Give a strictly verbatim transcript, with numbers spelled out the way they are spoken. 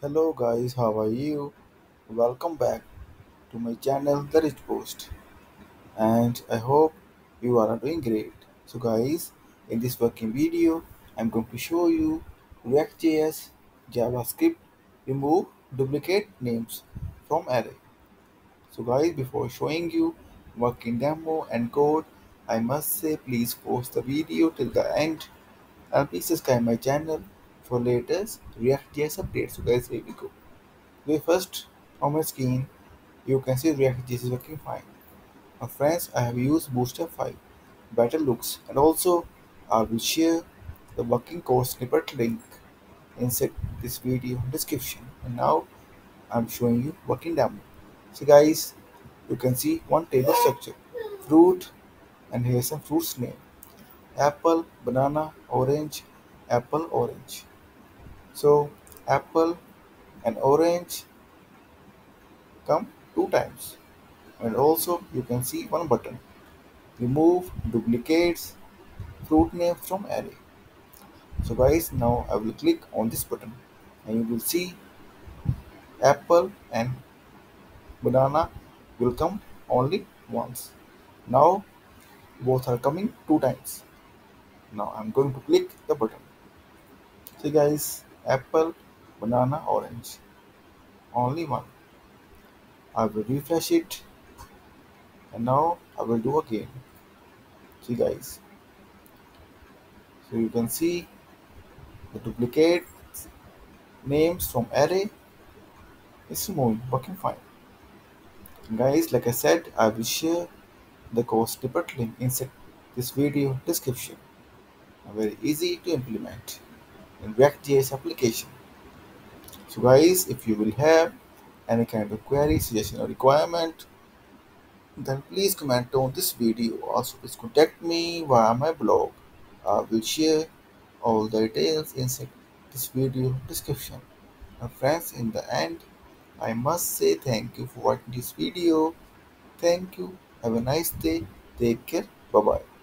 Hello guys, how are you? Welcome back to my channel The Rich Post, and I hope you are doing great. So guys, in this working video I'm going to show you React.js JavaScript remove duplicate names from array. So guys, before showing you working demo and code, I must say please post the video till the end and please subscribe my channel for latest React.js updates. So guys, here we go. So first, on my screen you can see React.js is working fine. Now friends, I have used Bootstrap five, better looks, and also I will share the working code snippet link inside this video description. And now I'm showing you working demo. So guys, you can see one table structure, fruit, and here some fruits name: apple, banana, orange, apple, orange. So apple and orange come two times, and also you can see one button, remove duplicates fruit name from array. So guys, now I will click on this button and you will see apple and banana will come only once. Now both are coming two times. Now I'm going to click the button. So guys, apple, banana, orange, only one. I will refresh it, and now I will do again. See guys, so you can see the duplicate names from array is moving, working fine. And guys, like I said, I will share the code snippet link inside this video description. Very easy to implement in React.js application. So guys, if you will have any kind of query, suggestion, or requirement, then please comment on this video. Also please contact me via my blog. I will share all the details inside this video description. Now friends, in the end I must say thank you for watching this video. Thank you, have a nice day, take care, bye bye.